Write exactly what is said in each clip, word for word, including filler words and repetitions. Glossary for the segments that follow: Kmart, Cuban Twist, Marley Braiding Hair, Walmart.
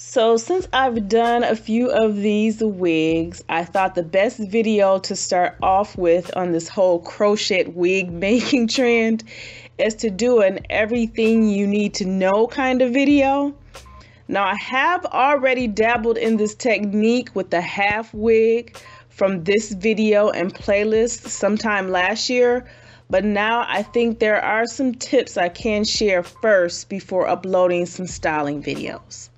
So since I've done a few of these wigs, I thought the best video to start off with on this whole crochet wig making trend is to do an everything you need to know kind of video. Now I have already dabbled in this technique with the half wig from this video and playlist sometime last year, but now I think there are some tips I can share first before uploading some styling videos.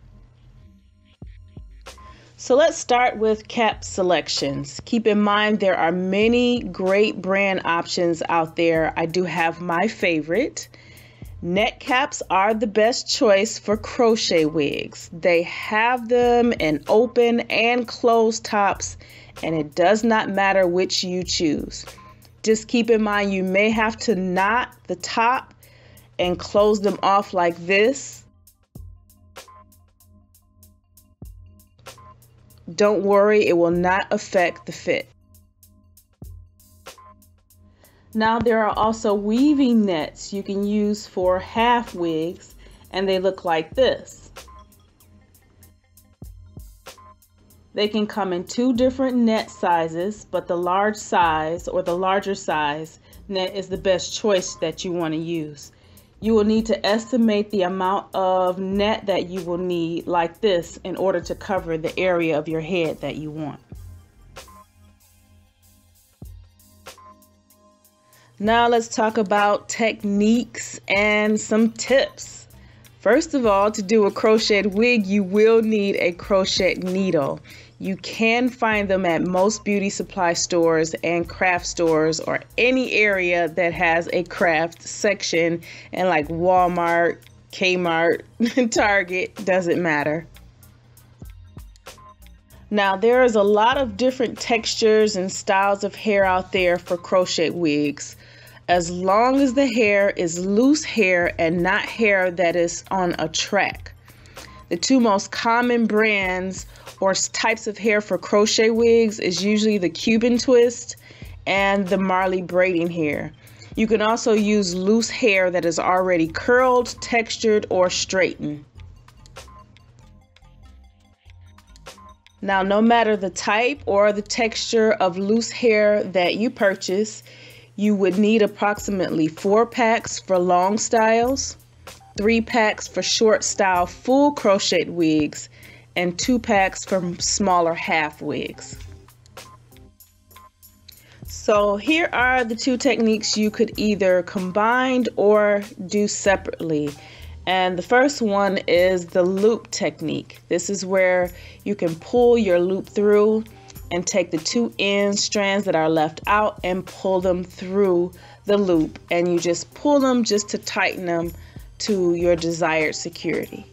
So let's start with cap selections. Keep in mind there are many great brand options out there. I do have my favorite. Net caps are the best choice for crochet wigs. They have them in open and closed tops, and it does not matter which you choose. Just keep in mind you may have to knot the top and close them off like this. Don't worry, it will not affect the fit. Now there are also weaving nets you can use for half wigs, and they look like this. They can come in two different net sizes, but the large size or the larger size net is the best choice that you want to use. You will need to estimate the amount of net that you will need like this in order to cover the area of your head that you want. Now let's talk about techniques and some tips. First of all, to do a crocheted wig, you will need a crochet needle. You can find them at most beauty supply stores and craft stores, or any area that has a craft section, and like Walmart, Kmart, Target, doesn't matter. Now there is a lot of different textures and styles of hair out there for crochet wigs. As long as the hair is loose hair and not hair that is on a track. The two most common brands or types of hair for crochet wigs is usually the Cuban Twist and the Marley Braiding Hair. You can also use loose hair that is already curled, textured, or straightened. Now, no matter the type or the texture of loose hair that you purchase, you would need approximately four packs for long styles, three packs for short style full crochet wigs, and two packs for smaller half wigs. So here are the two techniques you could either combine or do separately. And the first one is the loop technique. This is where you can pull your loop through and take the two end strands that are left out and pull them through the loop, and you just pull them just to tighten them to your desired security.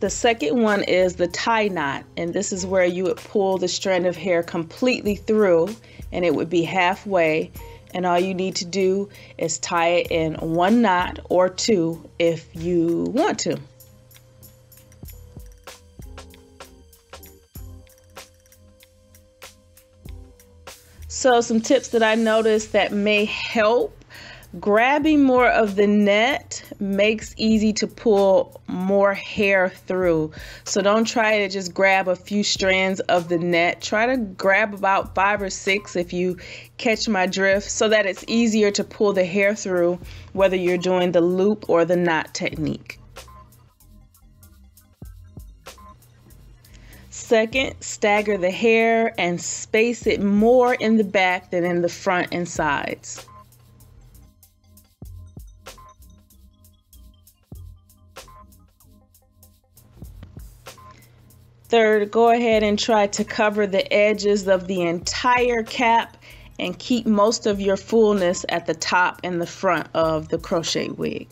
The second one is the tie knot, and this is where you would pull the strand of hair completely through, and it would be halfway, and all you need to do is tie it in one knot or two if you want to. So some tips that I noticed that may help. Grabbing more of the net makes easy to pull more hair through. So don't try to just grab a few strands of the net. Try to grab about five or six, if you catch my drift, so that it's easier to pull the hair through, whether you're doing the loop or the knot technique. Second, stagger the hair and space it more in the back than in the front and sides. Third, go ahead and try to cover the edges of the entire cap and keep most of your fullness at the top and the front of the crochet wig.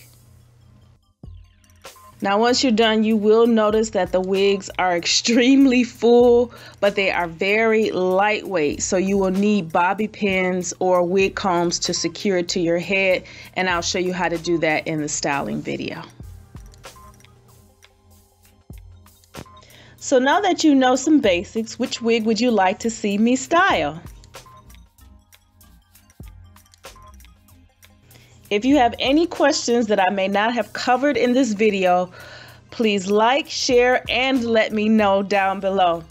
Now, once you're done, you will notice that the wigs are extremely full, but they are very lightweight. So you will need bobby pins or wig combs to secure it to your head. And I'll show you how to do that in the styling video. So now that you know some basics, which wig would you like to see me style? If you have any questions that I may not have covered in this video, Please like, share, and let me know down below.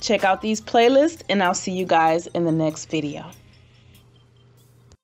Check out these playlists, and I'll see you guys in the next video.